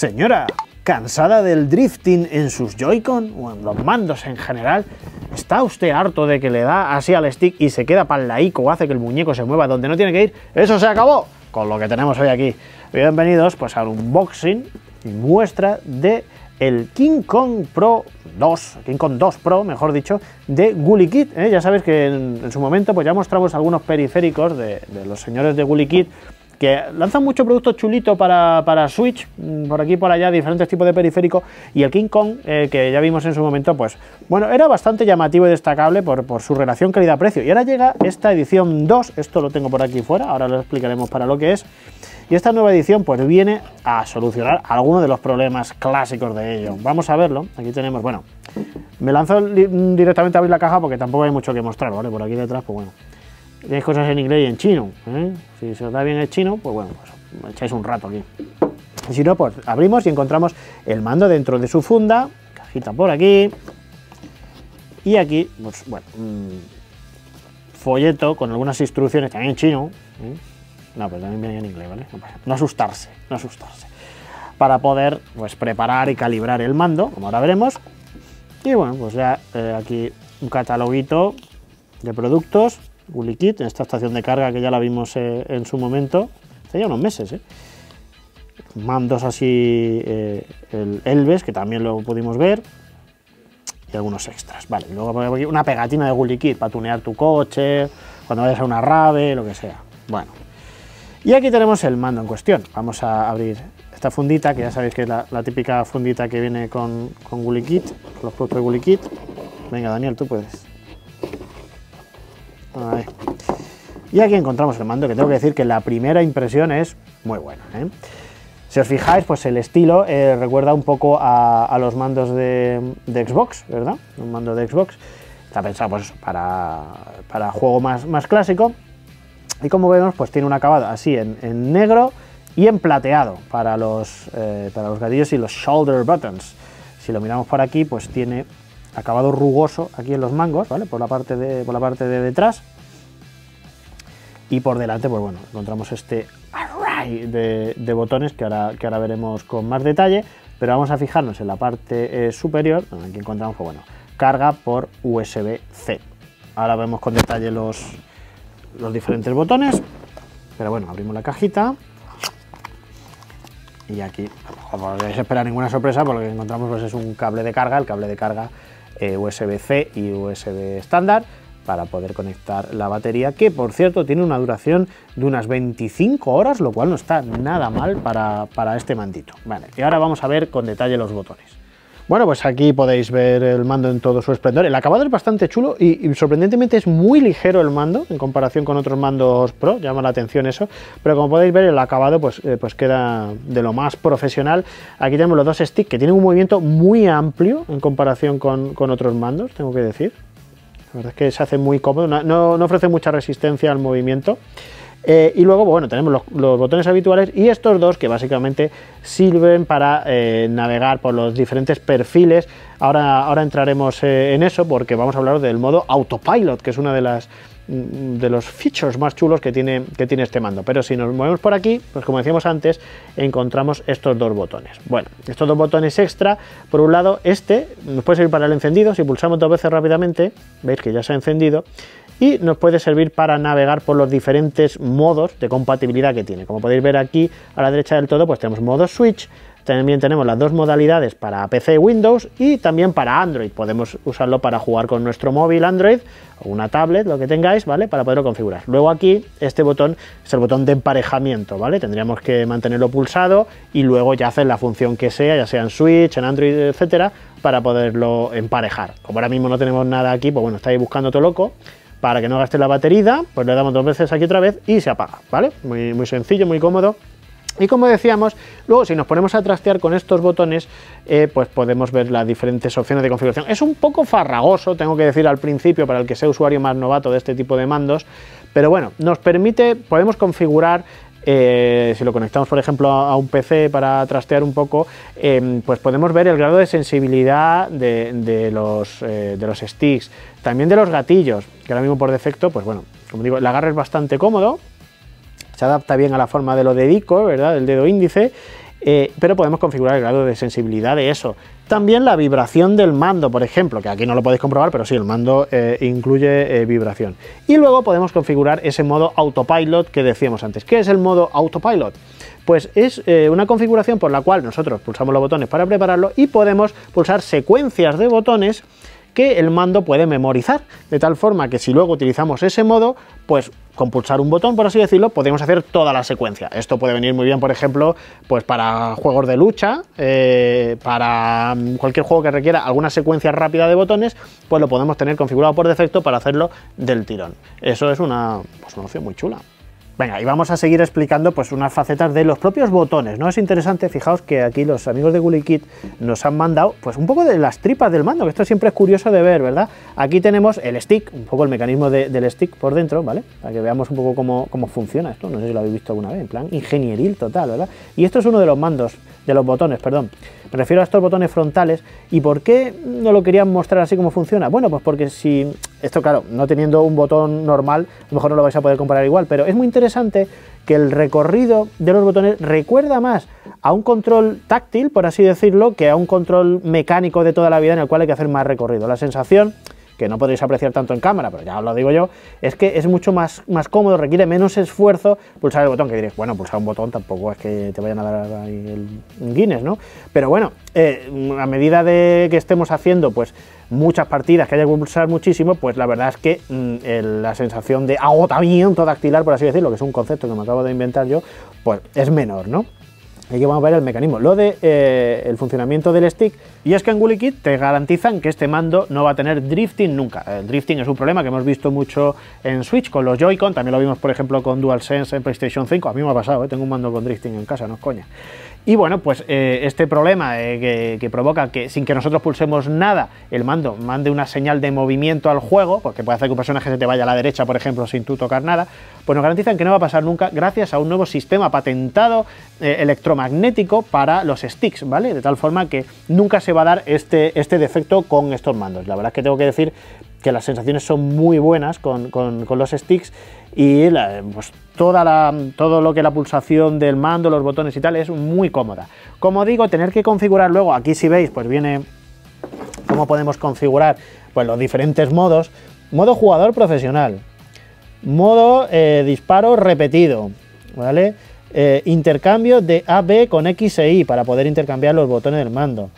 Señora, ¿cansada del drifting en sus Joy-Con o en los mandos en general? ¿Está usted harto de que le da así al stick y se queda palaico o hace que el muñeco se mueva donde no tiene que ir? ¡Eso se acabó! Con lo que tenemos hoy aquí. Bienvenidos pues al unboxing y muestra de el KingKong 2 Pro, mejor dicho, de GuliKit. Ya sabéis que en su momento pues ya mostramos algunos periféricos de los señores de GuliKit, que lanzan mucho producto chulito para Switch, por aquí y por allá, diferentes tipos de periféricos, y el KingKong, que ya vimos en su momento, pues bueno, era bastante llamativo y destacable por su relación calidad-precio. Y ahora llega esta edición 2, esto lo tengo por aquí fuera, ahora lo explicaremos para lo que es, y esta nueva edición pues viene a solucionar algunos de los problemas clásicos de ello. Vamos a verlo, aquí tenemos, bueno, me lanzo directamente a abrir la caja porque tampoco hay mucho que mostrar, ¿vale? Por aquí detrás, pues bueno. Tenéis cosas en inglés y en chino, ¿eh? Si se os da bien el chino, pues bueno, pues echáis un rato aquí. Y si no, pues abrimos y encontramos el mando dentro de su funda, cajita por aquí, y aquí, pues bueno, folleto con algunas instrucciones también en chino, ¿eh? No, pero también viene en inglés, ¿vale? No asustarse, no asustarse. Para poder, pues, preparar y calibrar el mando, como ahora veremos. Y bueno, pues ya aquí un cataloguito de productos. GuliKit, esta estación de carga que ya la vimos en su momento, hace ya unos meses, ¿eh? Mandos así, el Elves, que también lo pudimos ver, y algunos extras, vale. Y luego una pegatina de GuliKit para tunear tu coche, cuando vayas a una rave, lo que sea. Bueno, y aquí tenemos el mando en cuestión. Vamos a abrir esta fundita, que ya sabéis que es la típica fundita que viene con GuliKit, los productos de GuliKit. Venga, Daniel, tú puedes. Ahí. Y aquí encontramos el mando, que tengo que decir que la primera impresión es muy buena, ¿eh? Si os fijáis, pues el estilo recuerda un poco a los mandos de Xbox, ¿verdad? Un mando de Xbox, está pensado pues para juego más clásico. Y como vemos, pues tiene un acabado así en negro y en plateado para los gatillos y los shoulder buttons. Si lo miramos por aquí, pues tiene acabado rugoso aquí en los mangos, ¿vale? Por la parte de detrás. Y por delante, pues bueno, encontramos este array de botones que ahora veremos con más detalle. Pero vamos a fijarnos en la parte superior, donde aquí encontramos, pues bueno, carga por USB-C. Ahora vemos con detalle los diferentes botones. Pero bueno, abrimos la cajita. Y aquí, no podéis esperar ninguna sorpresa, porque lo que encontramos pues es un cable de carga, el cable de carga USB-C y USB estándar, para poder conectar la batería, que por cierto tiene una duración de unas 25 horas, lo cual no está nada mal para este mandito. Vale, y ahora vamos a ver con detalle los botones. Bueno, pues aquí podéis ver el mando en todo su esplendor. El acabado es bastante chulo y sorprendentemente es muy ligero el mando en comparación con otros mandos Pro, llama la atención eso, pero como podéis ver el acabado pues queda de lo más profesional. Aquí tenemos los dos sticks, que tienen un movimiento muy amplio en comparación con otros mandos, tengo que decir. La verdad es que se hace muy cómodo, no ofrece mucha resistencia al movimiento. Y luego, bueno, tenemos los botones habituales y estos dos que básicamente sirven para navegar por los diferentes perfiles. Ahora entraremos en eso, porque vamos a hablar del modo autopilot, que es uno de los features más chulos que tiene este mando. Pero si nos movemos por aquí, pues como decíamos antes, encontramos estos dos botones. Bueno, estos dos botones extra, por un lado este nos puede servir para el encendido, si pulsamos dos veces rápidamente, veis que ya se ha encendido, y nos puede servir para navegar por los diferentes modos de compatibilidad que tiene. Como podéis ver aquí a la derecha del todo, pues tenemos modo Switch, también tenemos las dos modalidades para PC y Windows, y también para Android, podemos usarlo para jugar con nuestro móvil Android o una tablet, lo que tengáis, ¿vale? Para poderlo configurar. Luego aquí, este botón es el botón de emparejamiento, ¿vale? Tendríamos que mantenerlo pulsado y luego ya hacer la función que sea, ya sea en Switch, en Android, etcétera, para poderlo emparejar. Como ahora mismo no tenemos nada aquí, pues bueno, estáis buscando todo loco, para que no gaste la batería, pues le damos dos veces aquí otra vez y se apaga, ¿vale? Muy, muy sencillo, muy cómodo. Y como decíamos, luego si nos ponemos a trastear con estos botones, pues podemos ver las diferentes opciones de configuración. Es un poco farragoso, tengo que decir al principio, para el que sea usuario más novato de este tipo de mandos, pero bueno, nos permite, podemos configurar, si lo conectamos por ejemplo a un PC para trastear un poco, pues podemos ver el grado de sensibilidad de los sticks, también de los gatillos, que ahora mismo por defecto, pues bueno, como digo, el agarre es bastante cómodo, se adapta bien a la forma de los dedicos, ¿verdad? Del dedo índice, pero podemos configurar el grado de sensibilidad de eso. También la vibración del mando, por ejemplo, que aquí no lo podéis comprobar, pero sí, el mando incluye vibración. Y luego podemos configurar ese modo autopilot que decíamos antes. ¿Qué es el modo autopilot? Pues es una configuración por la cual nosotros pulsamos los botones para prepararlo y podemos pulsar secuencias de botones que el mando puede memorizar, de tal forma que si luego utilizamos ese modo, pues con pulsar un botón, por así decirlo, podemos hacer toda la secuencia. Esto puede venir muy bien, por ejemplo, pues para juegos de lucha, para cualquier juego que requiera alguna secuencia rápida de botones, pues lo podemos tener configurado por defecto para hacerlo del tirón. Eso es una opción muy chula. Venga, y vamos a seguir explicando pues unas facetas de los propios botones, ¿no? Es interesante, fijaos que aquí los amigos de GuliKit nos han mandado pues un poco de las tripas del mando, que esto siempre es curioso de ver, ¿verdad? Aquí tenemos el stick, un poco el mecanismo del stick por dentro, ¿vale? Para que veamos un poco cómo funciona esto, no sé si lo habéis visto alguna vez, en plan ingenieril total, ¿verdad? Y esto es uno de los mandos, de los botones, perdón. Me refiero a estos botones frontales. ¿Y por qué no lo querían mostrar así como funciona? Bueno, pues porque si... Esto, claro, no teniendo un botón normal, a lo mejor no lo vais a poder comparar igual, pero es muy interesante que el recorrido de los botones recuerda más a un control táctil, por así decirlo, que a un control mecánico de toda la vida en el cual hay que hacer más recorrido. La sensación, que no podréis apreciar tanto en cámara, pero ya os lo digo yo, es que es mucho más cómodo, requiere menos esfuerzo pulsar el botón, que diréis, bueno, pulsar un botón tampoco es que te vayan a dar ahí el Guinness, ¿no? Pero bueno, a medida de que estemos haciendo pues muchas partidas que haya que pulsar muchísimo, pues la verdad es que la sensación de agotamiento dactilar, por así decirlo, que es un concepto que me acabo de inventar yo, pues es menor, ¿no? Aquí vamos a ver el mecanismo, lo de el funcionamiento del stick, y es que en GuliKit te garantizan que este mando no va a tener drifting nunca. El drifting es un problema que hemos visto mucho en Switch con los Joy-Con, también lo vimos por ejemplo con DualSense en Playstation 5, a mí me ha pasado, tengo un mando con drifting en casa, no es coña. Y bueno, pues este problema que provoca que sin que nosotros pulsemos nada, el mando mande una señal de movimiento al juego, porque puede hacer que un personaje se te vaya a la derecha, por ejemplo, sin tú tocar nada, pues nos garantizan que no va a pasar nunca gracias a un nuevo sistema patentado electromagnético para los sticks, ¿vale? De tal forma que nunca se va a dar este defecto con estos mandos. La verdad es que tengo que decir que las sensaciones son muy buenas con los sticks y pues todo lo que la pulsación del mando, los botones y tal es muy cómoda. Como digo, tener que configurar luego, aquí si veis pues viene cómo podemos configurar pues los diferentes modos. Modo jugador profesional, modo disparo repetido, ¿vale? Intercambio de AB con X e Y para poder intercambiar los botones del mando,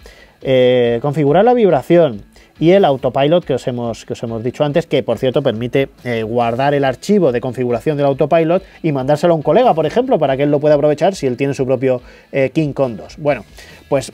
configurar la vibración y el autopilot que os hemos dicho antes, que por cierto permite guardar el archivo de configuración del autopilot y mandárselo a un colega, por ejemplo, para que él lo pueda aprovechar si él tiene su propio KingKong 2. Bueno, pues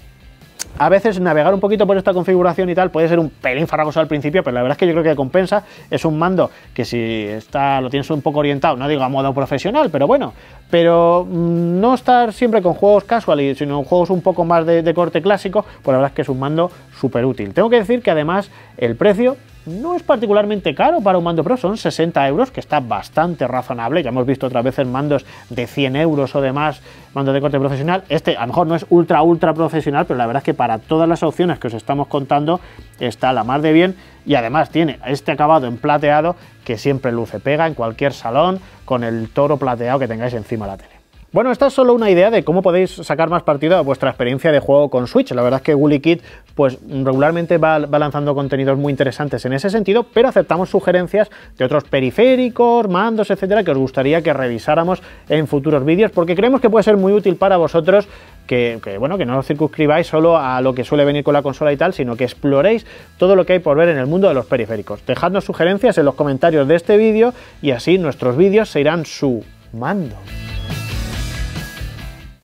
a veces navegar un poquito por esta configuración y tal puede ser un pelín farragoso al principio, pero la verdad es que yo creo que compensa. Es un mando que si lo tienes un poco orientado, no digo a modo profesional, pero bueno, pero no estar siempre con juegos casual, sino juegos un poco más de corte clásico, pues la verdad es que es un mando súper útil. Tengo que decir que además el precio no es particularmente caro para un mando Pro, son 60 euros, que está bastante razonable. Ya hemos visto otras veces mandos de 100 euros o demás, mandos de corte profesional. Este a lo mejor no es ultra profesional, pero la verdad es que para todas las opciones que os estamos contando está la mar de bien, y además tiene este acabado en plateado que siempre luce pega en cualquier salón con el toro plateado que tengáis encima de la tele. Bueno, esta es solo una idea de cómo podéis sacar más partido a vuestra experiencia de juego con Switch. La verdad es que GuliKit pues regularmente va lanzando contenidos muy interesantes en ese sentido, pero aceptamos sugerencias de otros periféricos, mandos, etcétera, que os gustaría que revisáramos en futuros vídeos, porque creemos que puede ser muy útil para vosotros, que no os circunscribáis solo a lo que suele venir con la consola y tal, sino que exploréis todo lo que hay por ver en el mundo de los periféricos. Dejadnos sugerencias en los comentarios de este vídeo y así nuestros vídeos se irán sumando.